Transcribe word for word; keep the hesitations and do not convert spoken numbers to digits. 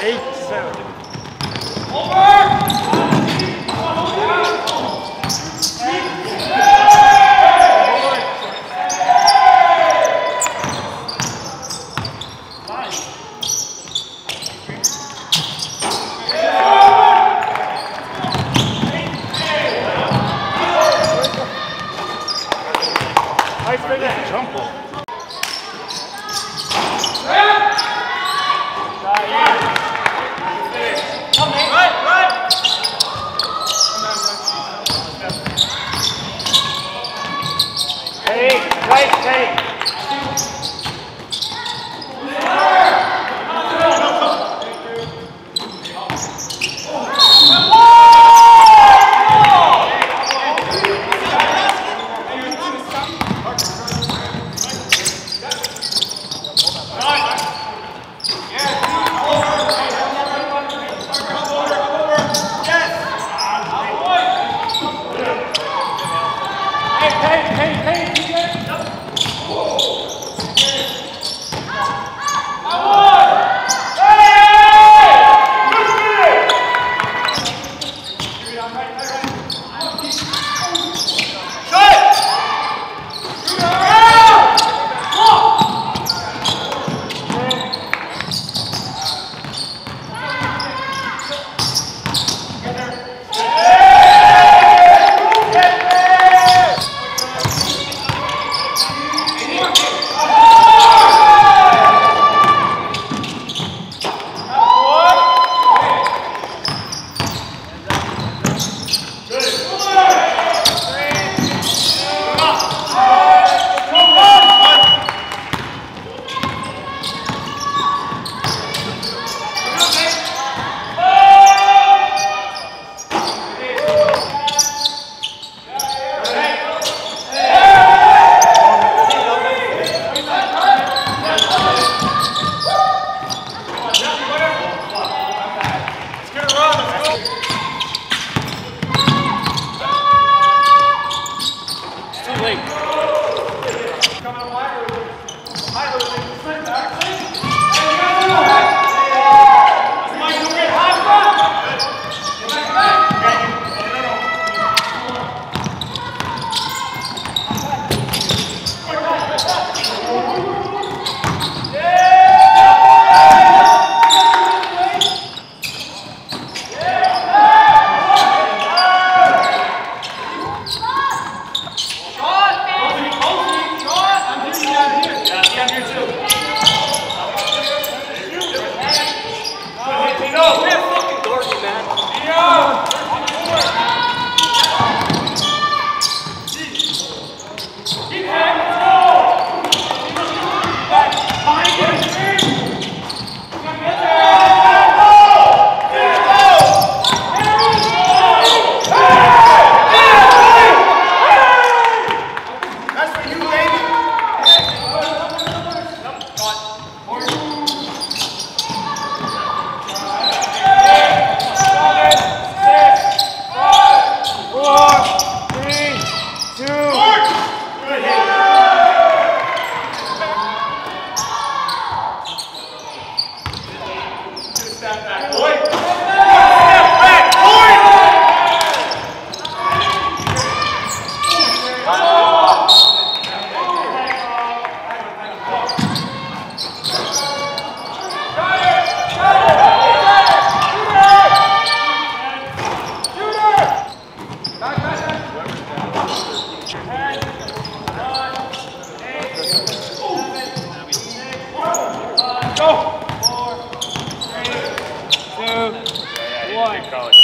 eight seven. Over! Go! four, three, two, one.